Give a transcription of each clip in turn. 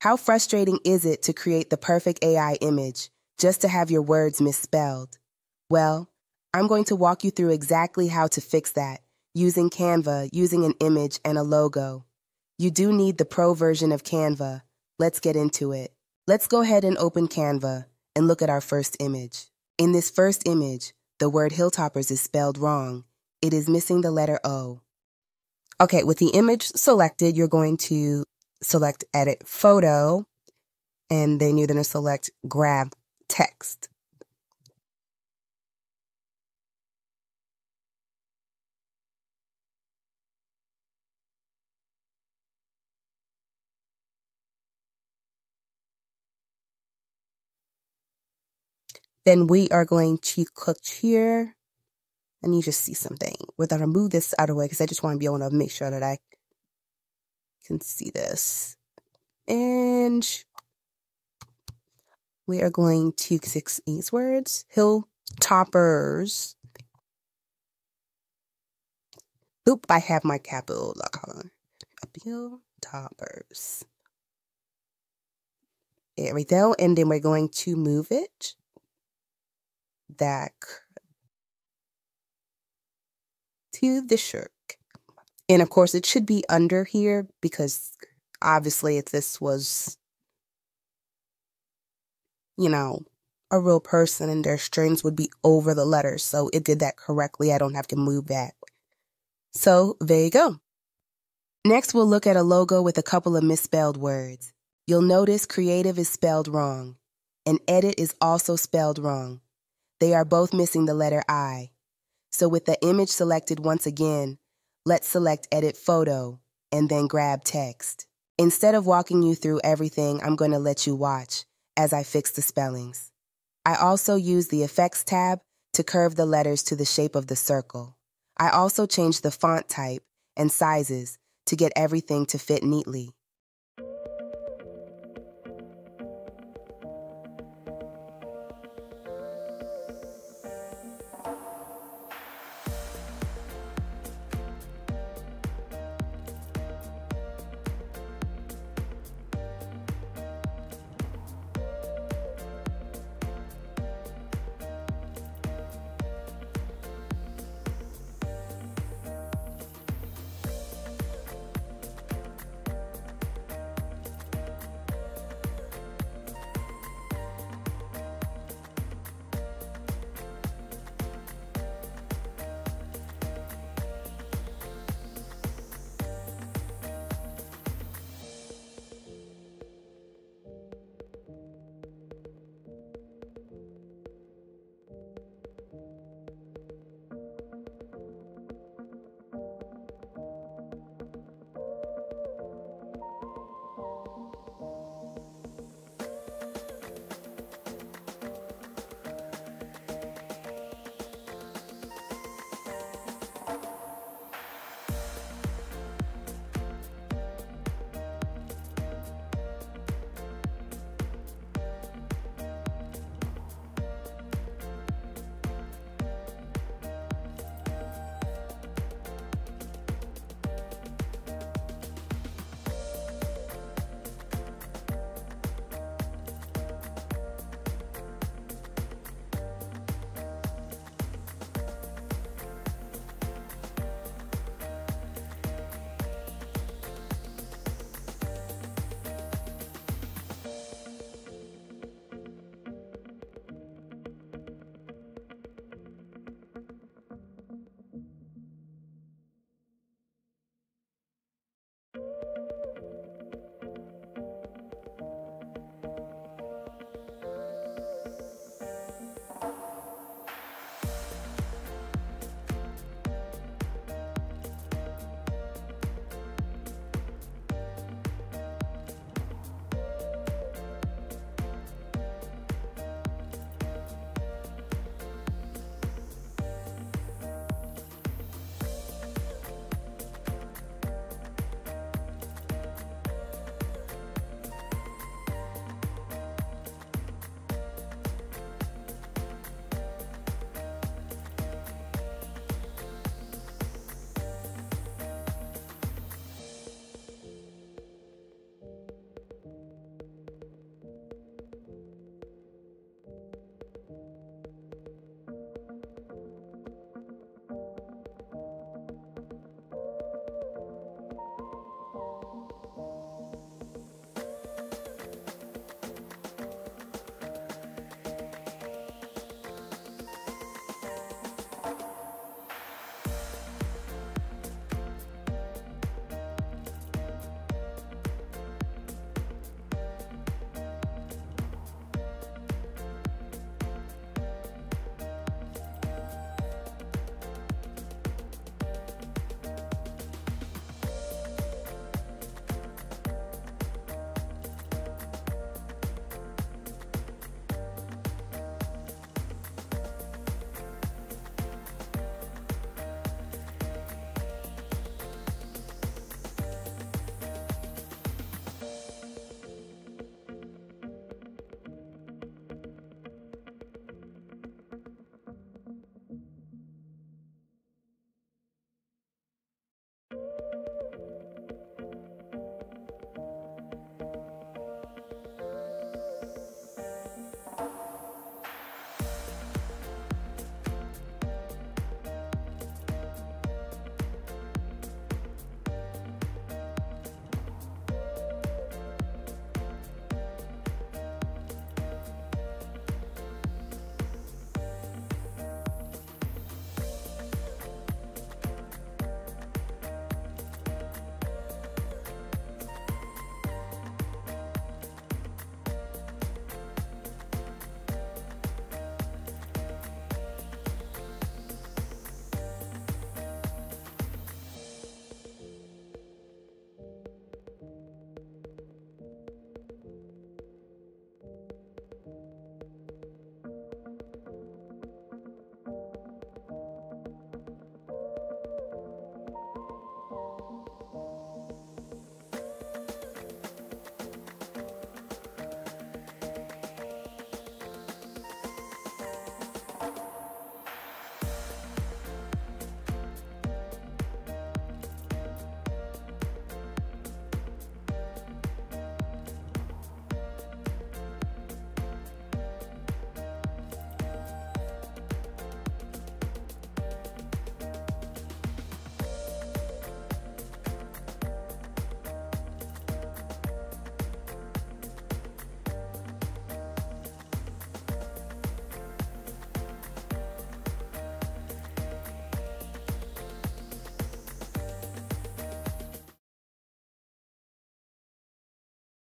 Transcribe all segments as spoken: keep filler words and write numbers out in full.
How frustrating is it to create the perfect A I image just to have your words misspelled? Well, I'm going to walk you through exactly how to fix that, using Canva, using an image and a logo. You do need the pro version of Canva. Let's get into it. Let's go ahead and open Canva and look at our first image. In this first image, the word Hilltoppers is spelled wrong. It is missing the letter O. Okay, with the image selected, you're going to select Edit Photo, and then you're going to select Grab Text. Then we are going to click here. I need to see something. We're going to move this out of the way because I just want to be able to make sure that I can see this. And we are going to fix these words. Hilltoppers. Oop, I have my capital lock on. Hilltoppers. There we go. And then we're going to move it back to the shirk. And of course it should be under here because obviously if this was, you know, a real person and their strings would be over the letters. So it did that correctly. I don't have to move that. So there you go. Next we'll look at a logo with a couple of misspelled words. You'll notice creative is spelled wrong and edit is also spelled wrong. They are both missing the letter I. So with the image selected once again, let's select Edit Photo and then Grab Text. Instead of walking you through everything, I'm going to let you watch as I fix the spellings. I also use the Effects tab to curve the letters to the shape of the circle. I also change the font type and sizes to get everything to fit neatly.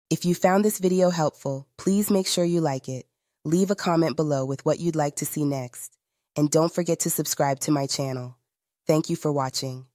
If you found this video helpful, please make sure you like it. Leave a comment below with what you'd like to see next. And don't forget to subscribe to my channel. Thank you for watching.